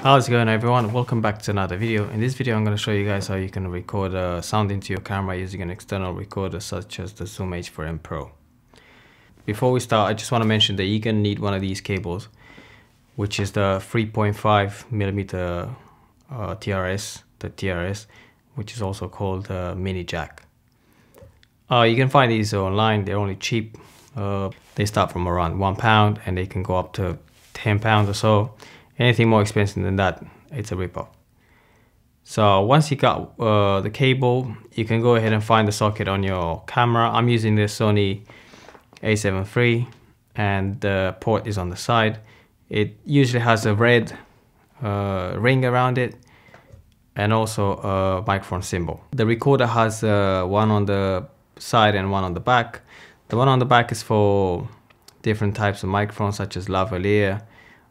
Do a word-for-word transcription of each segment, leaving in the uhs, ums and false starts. How's it going, everyone? Welcome back to another video. In this video I'm going to show you guys how you can record uh, sound into your camera using an external recorder such as the Zoom H four n Pro. Before we start, I just want to mention that you're going to need one of these cables, which is the three point five millimeter uh, T R S, the T R S, which is also called uh, mini jack. Uh, you can find these online. They're only cheap. Uh, they start from around one pound and they can go up to ten pounds or so. Anything more expensive than that, it's a rip-off. So once you got uh, the cable, you can go ahead and find the socket on your camera. I'm using the Sony A seven three, and the port is on the side. It usually has a red uh, ring around it and also a microphone symbol. The recorder has uh, one on the side and one on the back. The one on the back is for different types of microphones such as lavalier,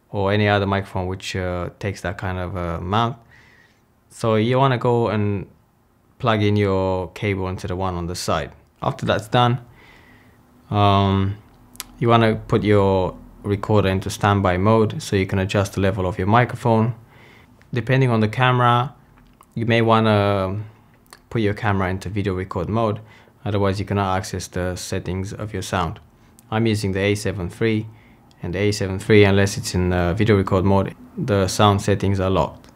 or any other microphone which uh, takes that kind of uh, mount. So you want to go and plug in your cable into the one on the side. After that's done, um, you want to put your recorder into standby mode so you can adjust the level of your microphone. Depending on the camera, you may want to put your camera into video record mode, otherwise you cannot access the settings of your sound. I'm using the A seven three. And the A seven three, unless it's in uh, video record mode, the sound settings are locked.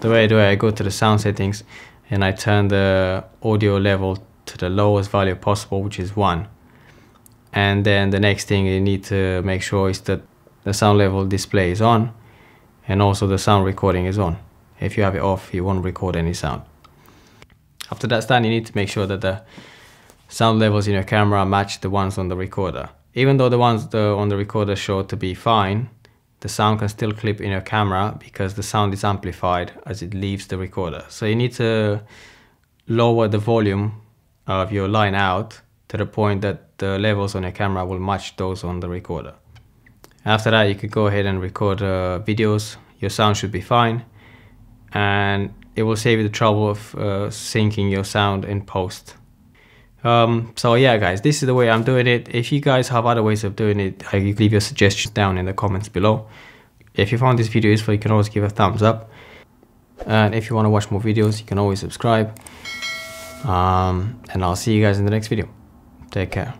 The way I do it, I go to the sound settings and I turn the audio level to the lowest value possible, which is one. And then the next thing you need to make sure is that the sound level display is on and also the sound recording is on. If you have it off, you won't record any sound. After that's done, you need to make sure that the sound levels in your camera match the ones on the recorder. Even though the ones the, on the recorder show to be fine, the sound can still clip in your camera because the sound is amplified as it leaves the recorder. So you need to lower the volume of your line out to the point that the levels on your camera will match those on the recorder. After that, you could go ahead and record uh, videos. Your sound should be fine, and it will save you the trouble of uh, syncing your sound in post. Um, so yeah, guys, this is the way I'm doing it. If you guys have other ways of doing it, I leave your suggestions down in the comments below. If you found this video useful, you can always give a thumbs up. And if you want to watch more videos, you can always subscribe. Um, and I'll see you guys in the next video. Take care.